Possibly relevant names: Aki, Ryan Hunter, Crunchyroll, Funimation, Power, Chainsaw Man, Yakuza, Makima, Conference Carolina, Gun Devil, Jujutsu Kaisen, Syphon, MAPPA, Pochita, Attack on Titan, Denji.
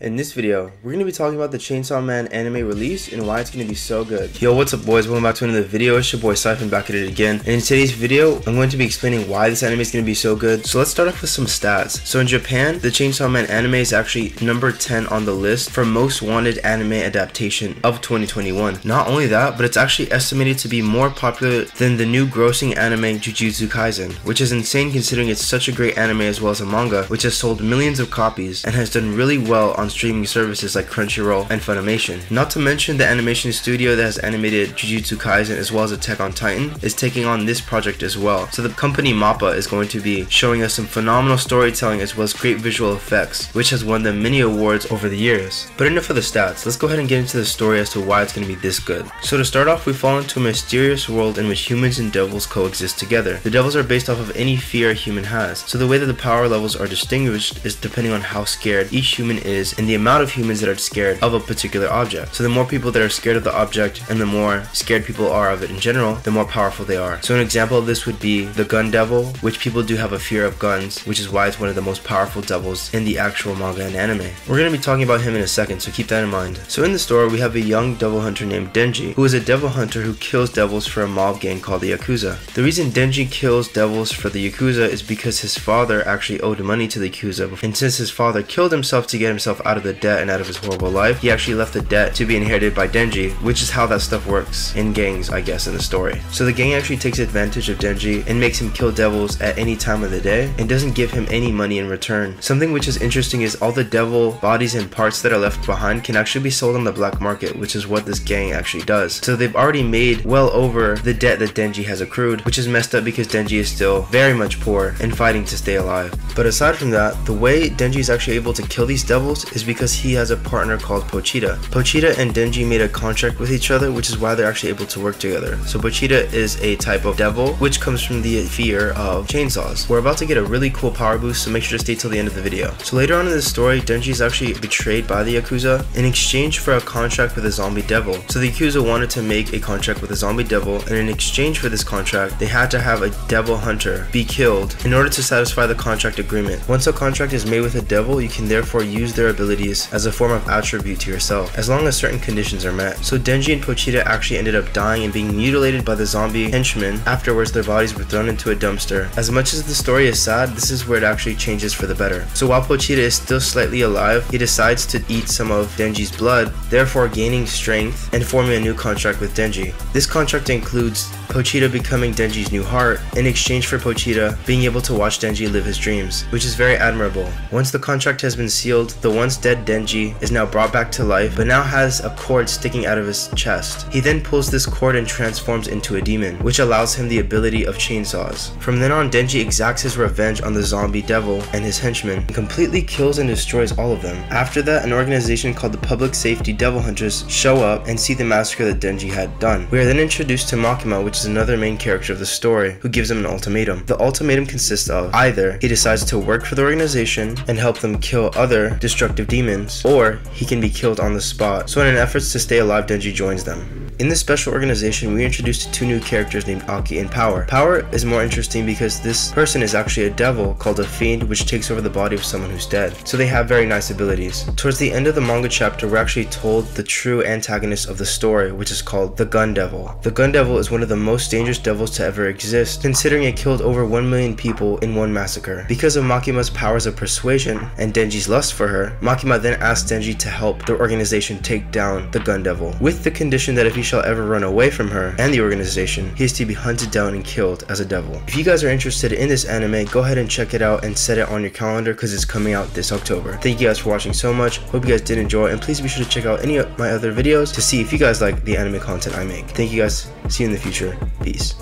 In this video, we're going to be talking about the Chainsaw Man anime release and why it's going to be so good. Yo, what's up boys? Welcome back to another video. It's your boy Syphon back at it again. And in today's video, I'm going to be explaining why this anime is going to be so good. So let's start off with some stats. So in Japan, the Chainsaw Man anime is actually number 10 on the list for most wanted anime adaptation of 2021. Not only that, but it's actually estimated to be more popular than the new grossing anime Jujutsu Kaisen, which is insane considering it's such a great anime as well as a manga, which has sold millions of copies and has done really well on streaming services like Crunchyroll and Funimation. Not to mention the animation studio that has animated Jujutsu Kaisen as well as Attack on Titan is taking on this project as well. So the company MAPPA is going to be showing us some phenomenal storytelling as well as great visual effects, which has won them many awards over the years. But enough of the stats, let's go ahead and get into the story as to why it's going to be this good. So to start off, we fall into a mysterious world in which humans and devils coexist together. The devils are based off of any fear a human has, so the way that the power levels are distinguished is depending on how scared each human is and the amount of humans that are scared of a particular object. So the more people that are scared of the object and the more scared people are of it in general, the more powerful they are. So an example of this would be the Gun Devil, which people do have a fear of guns, which is why it's one of the most powerful devils in the actual manga and anime. We're going to be talking about him in a second, so keep that in mind. So in the story, we have a young devil hunter named Denji, who is a devil hunter who kills devils for a mob gang called the Yakuza. The reason Denji kills devils for the Yakuza is because his father actually owed money to the Yakuza, and since his father killed himself to get himself out of the debt and out of his horrible life, he actually left the debt to be inherited by Denji, which is how that stuff works in gangs, I guess, in the story. So the gang actually takes advantage of Denji and makes him kill devils at any time of the day and doesn't give him any money in return. Something which is interesting is all the devil bodies and parts that are left behind can actually be sold on the black market, which is what this gang actually does. So they've already made well over the debt that Denji has accrued, which is messed up because Denji is still very much poor and fighting to stay alive. But aside from that, the way Denji is actually able to kill these devils is because he has a partner called Pochita. Pochita and Denji made a contract with each other, which is why they're actually able to work together. So Pochita is a type of devil, which comes from the fear of chainsaws. We're about to get a really cool power boost, so make sure to stay till the end of the video. So later on in this story, Denji is actually betrayed by the Yakuza in exchange for a contract with a zombie devil. So the Yakuza wanted to make a contract with a zombie devil, and in exchange for this contract, they had to have a devil hunter be killed in order to satisfy the contract agreement. Once a contract is made with a devil, you can therefore use their abilities as a form of attribute to yourself, as long as certain conditions are met. So Denji and Pochita actually ended up dying and being mutilated by the zombie henchmen. Afterwards, their bodies were thrown into a dumpster. As much as the story is sad, this is where it actually changes for the better. So while Pochita is still slightly alive, he decides to eat some of Denji's blood, therefore gaining strength and forming a new contract with Denji. This contract includes Pochita becoming Denji's new heart in exchange for Pochita being able to watch Denji live his dreams, which is very admirable. Once the contract has been sealed, the once dead Denji is now brought back to life, but now has a cord sticking out of his chest. He then pulls this cord and transforms into a demon, which allows him the ability of chainsaws. From then on, Denji exacts his revenge on the zombie devil and his henchmen, and completely kills and destroys all of them. After that, an organization called the Public Safety Devil Hunters show up and see the massacre that Denji had done. We are then introduced to Makima, which is another main character of the story, who gives him an ultimatum. The ultimatum consists of either he decides to work for the organization and help them kill other destructive demons, or he can be killed on the spot. So in an effort to stay alive, Denji joins them. In this special organization, we introduced two new characters named Aki and Power. Power is more interesting because this person is actually a devil called a fiend, which takes over the body of someone who's dead. So they have very nice abilities. Towards the end of the manga chapter, we're actually told the true antagonist of the story, which is called the Gun Devil. The Gun Devil is one of the most dangerous devils to ever exist, considering it killed over 1 million people in one massacre. Because of Makima's powers of persuasion and Denji's lust for her, Makima then asks Denji to help the organization take down the Gun Devil, with the condition that if he shall ever run away from her and the organization, he is to be hunted down and killed as a devil. If you guys are interested in this anime, go ahead and check it out and set it on your calendar because it's coming out this October. Thank you guys for watching so much. Hope you guys did enjoy, and please be sure to check out any of my other videos to see if you guys like the anime content I make. Thank you guys. See you in the future. Peace.